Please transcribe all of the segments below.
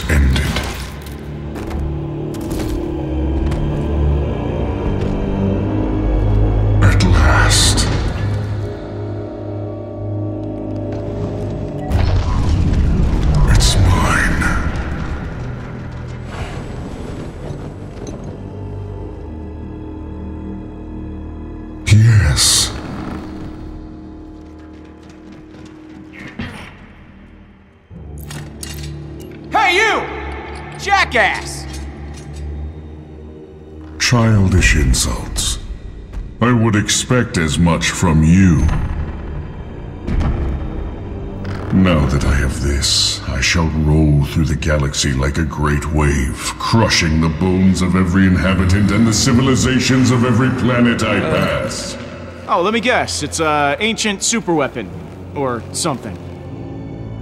is ended. At last. It's mine. Yes. Jackass! Childish insults. I would expect as much from you. Now that I have this, I shall roll through the galaxy like a great wave, crushing the bones of every inhabitant and the civilizations of every planet I pass. Oh, let me guess. It's an ancient superweapon. Or something.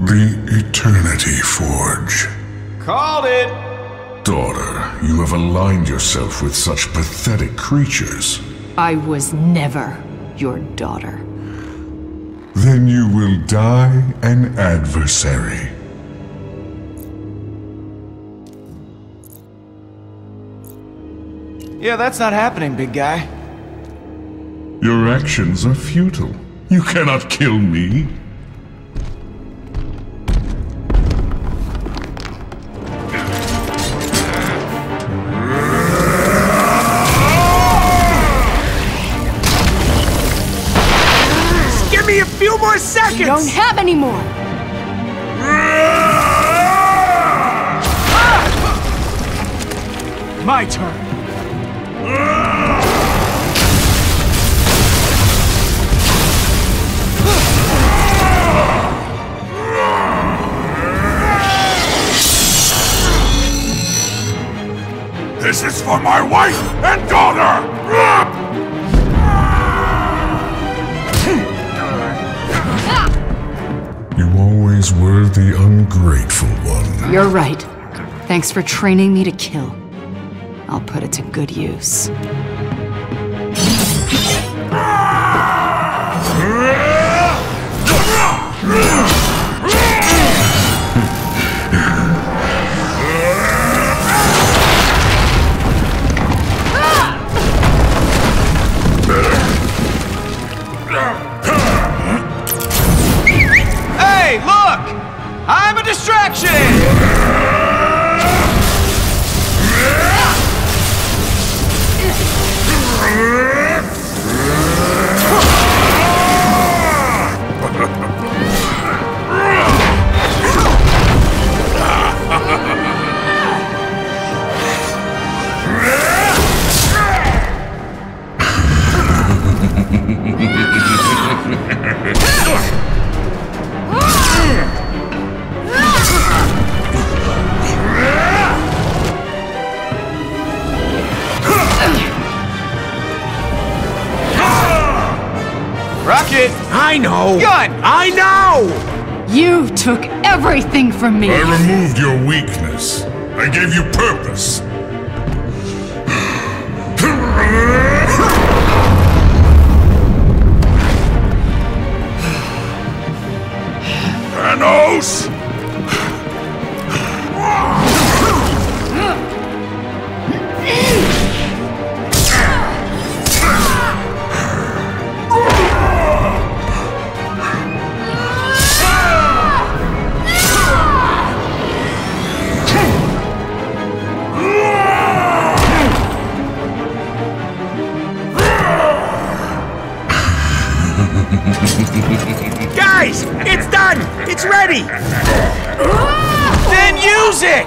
The Eternity Forge. Called it! Daughter, you have aligned yourself with such pathetic creatures. I was never your daughter. Then you will die an adversary. Yeah, that's not happening, big guy. Your actions are futile. You cannot kill me. You don't have any more! Ah! My turn! This is for my wife and daughter! You were the ungrateful one. You're right. Thanks for training me to kill. I'll put it to good use. I know! Gun! I know! You took everything from me! I removed your weakness. I gave you purpose. Thanos! Guys, it's done! It's ready! Then use it!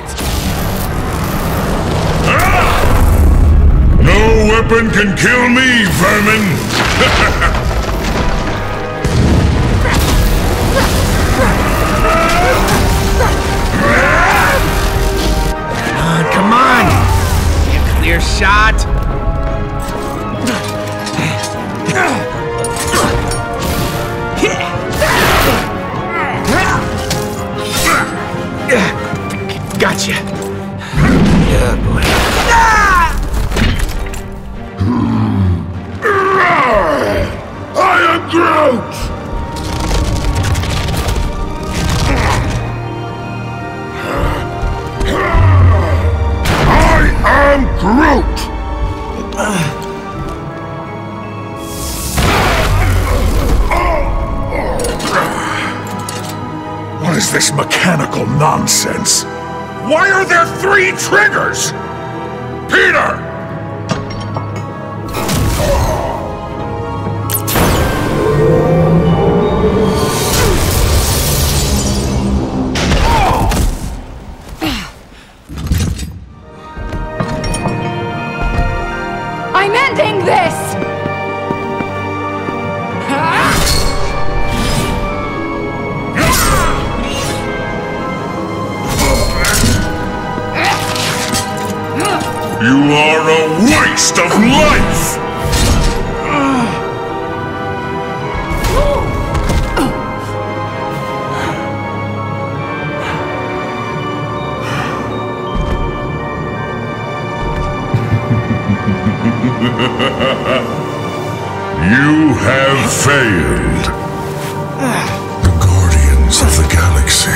No weapon can kill me, vermin! Come on! You clear shot! Gotcha. Yeah, boy. Ah! I am Groot! Groot! What is this mechanical nonsense? Why are there three triggers? Peter! You have failed. The Guardians of the Galaxy.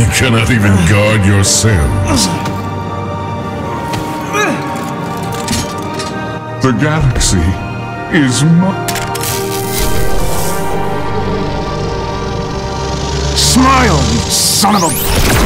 You cannot even guard yourselves. The galaxy is mine. Smile, you son of a...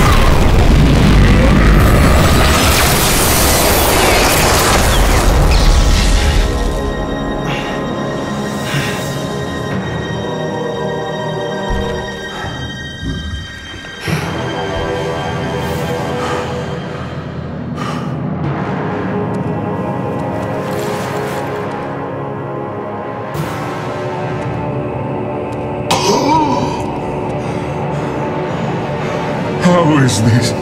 How is this?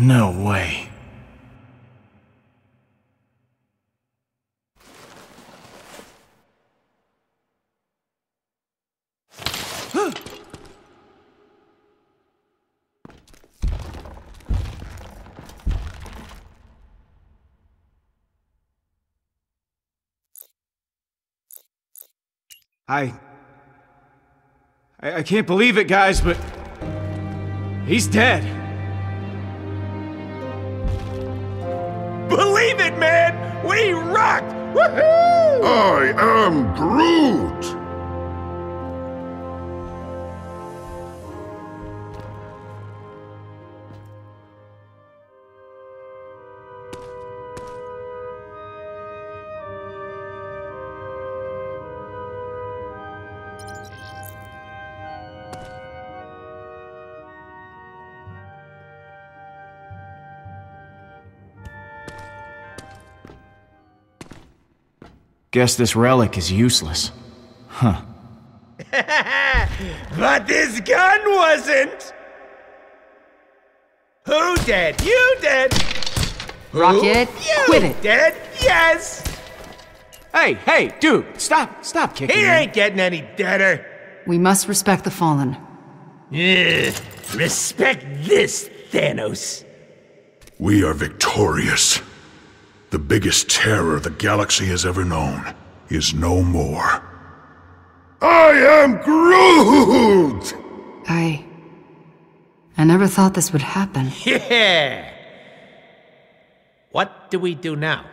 No way. I can't believe it, guys, but he's dead. Believe it, man! We rocked! Woohoo! I am Groot! Guess this relic is useless. Huh. But this gun wasn't! Who dead? You dead! Rocket, you quit it! Dead? Yes! Hey, dude! Stop kicking me. He ain't getting any deader! We must respect the fallen. Ugh, respect this, Thanos! We are victorious. The biggest terror the galaxy has ever known is no more. I am Groot! I never thought this would happen. Yeah! What do we do now?